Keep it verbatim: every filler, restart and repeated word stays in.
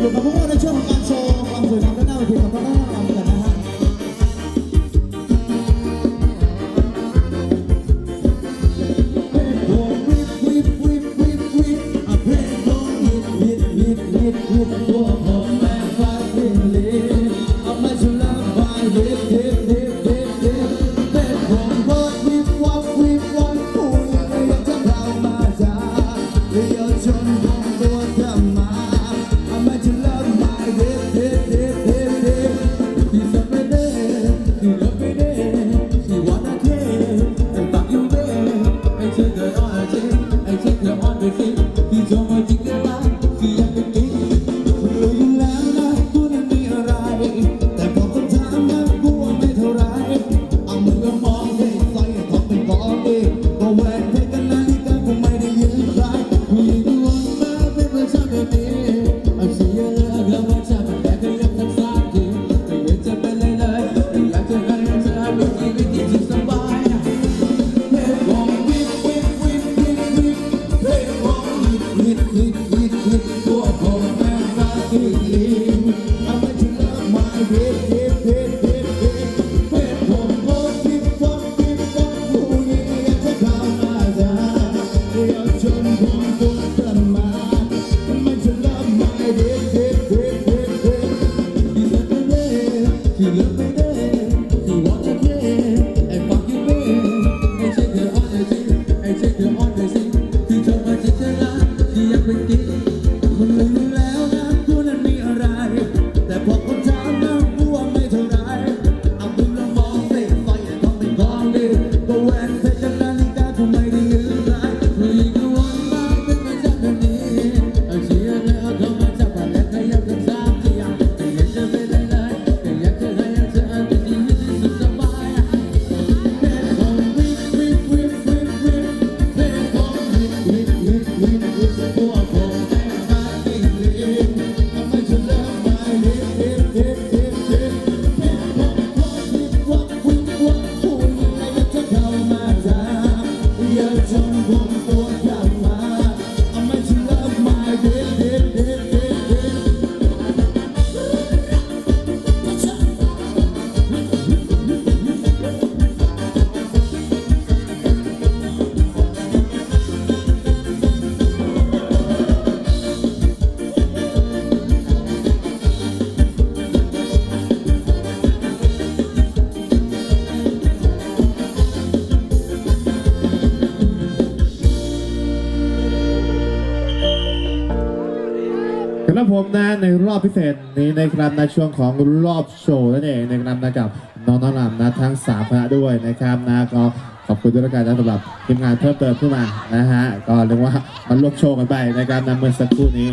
อยู่กับพวกเราในช่วงของการโชว์ความสวยงามด้านหน้าเวทีกับพวกเราทำกันนะฮะวงวิบวิบวิบวิบวิบอ่ะเพลงวงวิบวิบวิบวิบวิบตัวผมแม่ฟาดลิ้นลิ้นเอาไม่สุราบายวิบวิบวิบวิบวิบเป็นวงวงวิบวับวิบวับผู้ยังไม่ยังจะเรามาจ้าเรียกจนวงตัวธรรมะครับผมนะในรอบพิเศษนี้นะครับในช่วงของรอบโชว์นั่นเองนะครับนะกับน้องน้ำลำนะทั้งสามคณะด้วยนะครับนะก็ขอบคุณด้วยกันนะสำหรับทีมงานเพิ่มเติมขึ้นมานะฮะก็เรียกว่ามาร่วมโชว์กันไปนะครับนะเมื่อสักครู่นี้